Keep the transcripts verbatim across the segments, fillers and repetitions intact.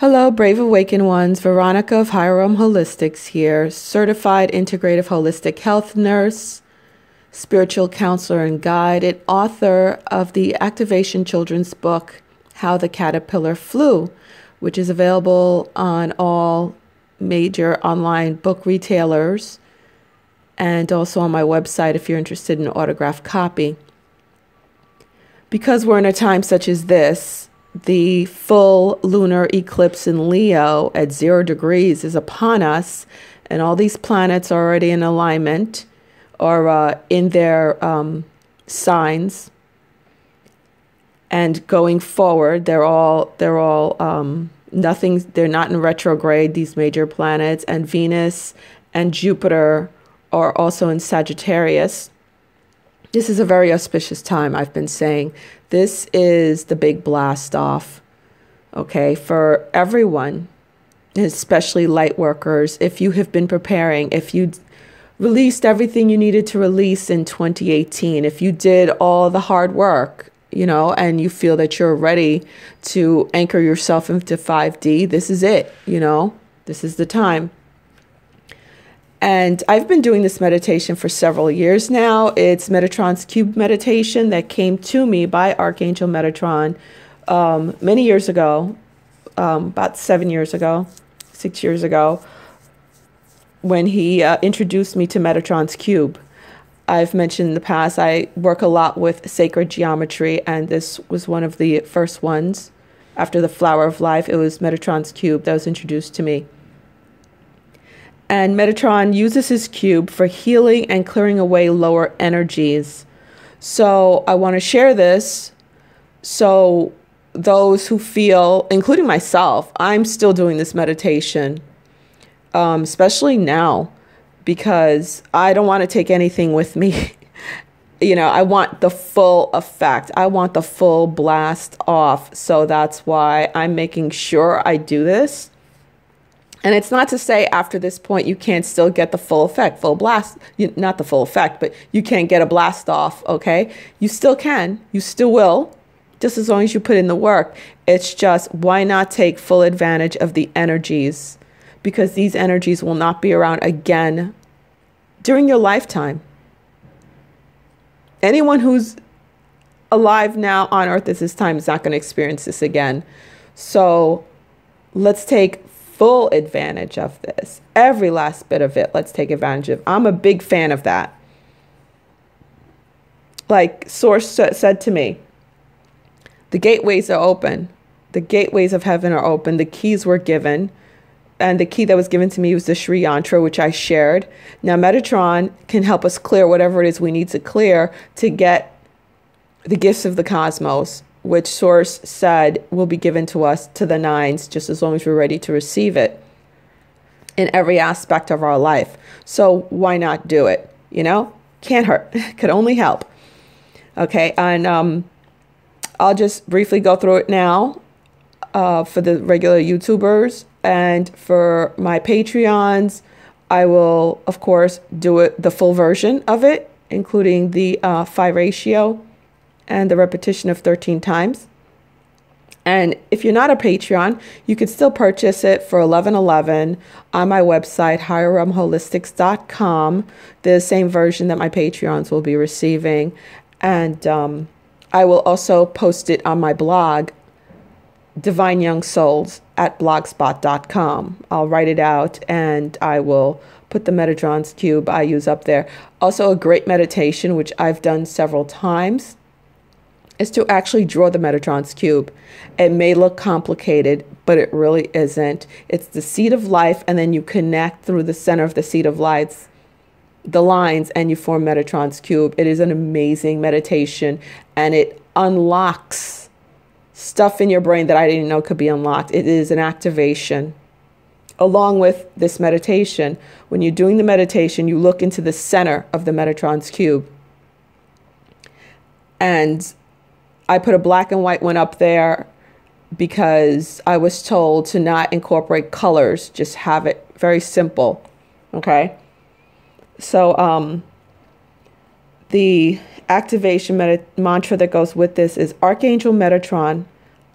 Hello, Brave Awakened Ones. Veronica of Higher Realm Holistics here, certified integrative holistic health nurse, spiritual counselor and guide, and author of the Activation Children's book, How the Caterpillar Flew, which is available on all major online book retailers and also on my website if you're interested in an autographed copy. Because we're in a time such as this, the full lunar eclipse in Leo at zero degrees is upon us, and all these planets are already in alignment or uh, in their um, signs. And going forward, they're all they're all um, nothing. They're not in retrograde. These major planets, and Venus and Jupiter are also in Sagittarius. This is a very auspicious time, I've been saying. This is the big blast off, okay, for everyone, especially light workers. If you have been preparing, if you released everything you needed to release in twenty eighteen, if you did all the hard work, you know, and you feel that you're ready to anchor yourself into five D, this is it, you know, this is the time. And I've been doing this meditation for several years now. It's Metatron's Cube meditation that came to me by Archangel Metatron um, many years ago, um, about seven years ago, six years ago, when he uh, introduced me to Metatron's Cube. I've mentioned in the past, I work a lot with sacred geometry, and this was one of the first ones. After the Flower of Life, it was Metatron's Cube that was introduced to me. And Metatron uses his cube for healing and clearing away lower energies. So I want to share this so those who feel, including myself, I'm still doing this meditation, um, especially now, because I don't want to take anything with me. You know, I want the full effect. I want the full blast off. So that's why I'm making sure I do this. And it's not to say after this point you can't still get the full effect, full blast, you, not the full effect, but you can't get a blast off, okay? You still can, you still will, just as long as you put in the work. It's just, why not take full advantage of the energies? Because these energies will not be around again during your lifetime. Anyone who's alive now on Earth at this time is not going to experience this again. So let's take full advantage of this. Every last bit of it, let's take advantage of. I'm a big fan of that. Like Source said to me, the gateways are open. The gateways of heaven are open. The keys were given. And the key that was given to me was the Sri Yantra, which I shared. Now, Metatron can help us clear whatever it is we need to clear to get the gifts of the cosmos, which Source said will be given to us to the nines, just as long as we're ready to receive it in every aspect of our life. So why not do it? You know, can't hurt, could only help. Okay, and um, I'll just briefly go through it now uh, for the regular YouTubers, and for my Patreons, I will, of course, do it the full version of it, including the uh, Phi Ratio, and the repetition of thirteen times. And if you're not a Patreon, you can still purchase it for eleven eleven on my website, higher realm holistics dot com, the same version that my Patreons will be receiving. And um, I will also post it on my blog, Divine Young Souls, at blogspot dot com. I'll write it out and I will put the Metatron's Cube I use up there. Also a great meditation, which I've done several times, is to actually draw the Metatron's Cube. It may look complicated, but it really isn't. It's the seed of life, and then you connect through the center of the seed of lights, the lines, and you form Metatron's Cube. It is an amazing meditation, and it unlocks stuff in your brain that I didn't know could be unlocked. It is an activation. Along with this meditation, when you're doing the meditation, you look into the center of the Metatron's Cube. And I put a black and white one up there because I was told to not incorporate colors, just have it very simple, okay? So um, the activation mantra that goes with this is Archangel Metatron,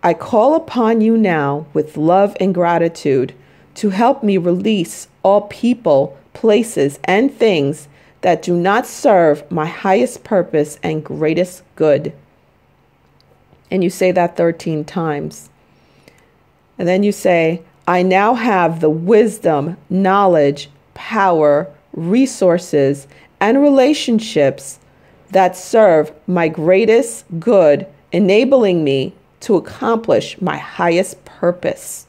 I call upon you now with love and gratitude to help me release all people, places, and things that do not serve my highest purpose and greatest good. And you say that thirteen times. And then you say, I now have the wisdom, knowledge, power, resources, and relationships that serve my greatest good, enabling me to accomplish my highest purpose.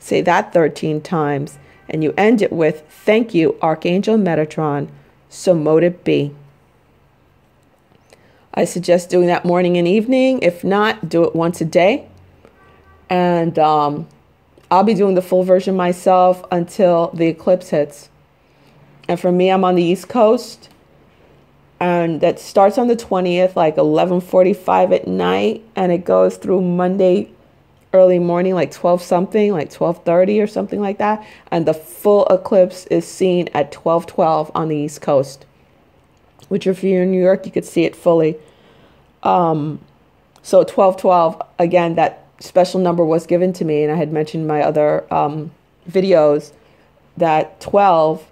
Say that thirteen times, and you end it with, thank you, Archangel Metatron, so mote it be. I suggest doing that morning and evening. If not, do it once a day. And um, I'll be doing the full version myself until the eclipse hits. And for me, I'm on the East Coast. And that starts on the twentieth, like eleven forty-five at night. And it goes through Monday, early morning, like twelve something, like twelve thirty or something like that. And the full eclipse is seen at twelve twelve on the East Coast. Which if you're in New York, you could see it fully. Um, so twelve twelve, again, that special number was given to me. And I had mentioned in my other um, videos that twelve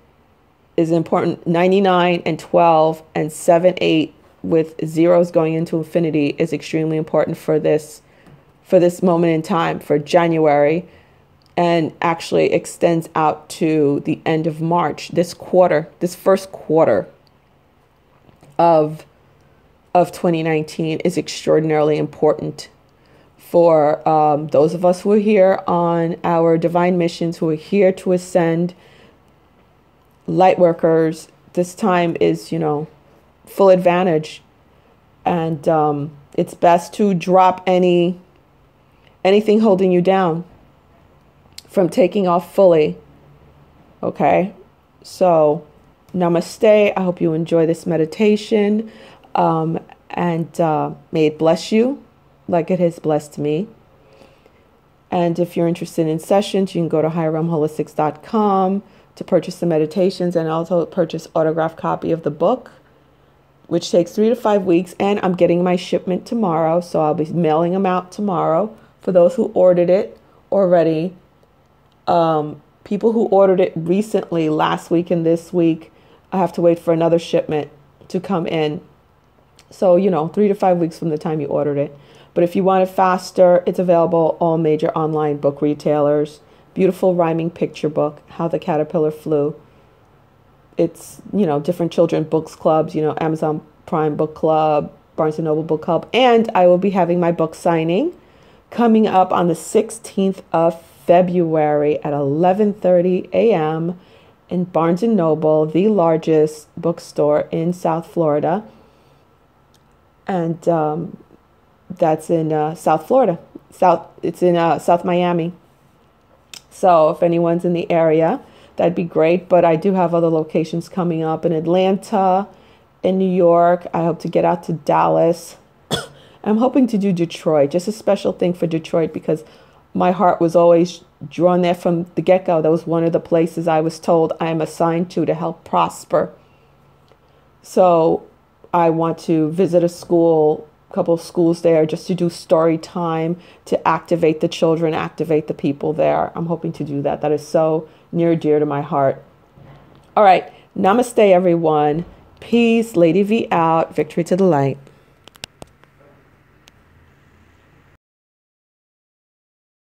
is important. ninety-nine and twelve and seven, eight with zeros going into infinity is extremely important for this, for this moment in time, for January, and actually extends out to the end of March, this quarter, this first quarter of, of twenty nineteen is extraordinarily important for um, those of us who are here on our divine missions, who are here to ascend. Light workers, this time is, you know, full advantage. And um, it's best to drop any anything holding you down from taking off fully. Okay, so namaste. I hope you enjoy this meditation, um, and uh, may it bless you like it has blessed me. And if you're interested in sessions, you can go to higher realm holistics dot com to purchase the meditations, and also purchase autographed copy of the book, which takes three to five weeks. And I'm getting my shipment tomorrow, so I'll be mailing them out tomorrow for those who ordered it already. Um, people who ordered it recently, last week and this week, I have to wait for another shipment to come in. So, you know, three to five weeks from the time you ordered it. But if you want it faster, it's available all major online book retailers. Beautiful rhyming picture book, How the Caterpillar Flew. It's, you know, different children books clubs, you know, Amazon Prime Book Club, Barnes and Noble Book Club. And I will be having my book signing coming up on the sixteenth of February at eleven thirty a m in Barnes and Noble, the largest bookstore in South Florida. And um, that's in uh, South Florida. South, it's in uh, South Miami. So if anyone's in the area, that'd be great. But I do have other locations coming up in Atlanta, in New York. I hope to get out to Dallas. I'm hoping to do Detroit, just a special thing for Detroit, because my heart was always drawn there from the get-go. That was one of the places I was told I am assigned to to help prosper. So I want to visit a school, a couple of schools there, just to do story time, to activate the children, activate the people there. I'm hoping to do that. That is so near and dear to my heart. All right. Namaste, everyone. Peace. Lady V out. Victory to the light.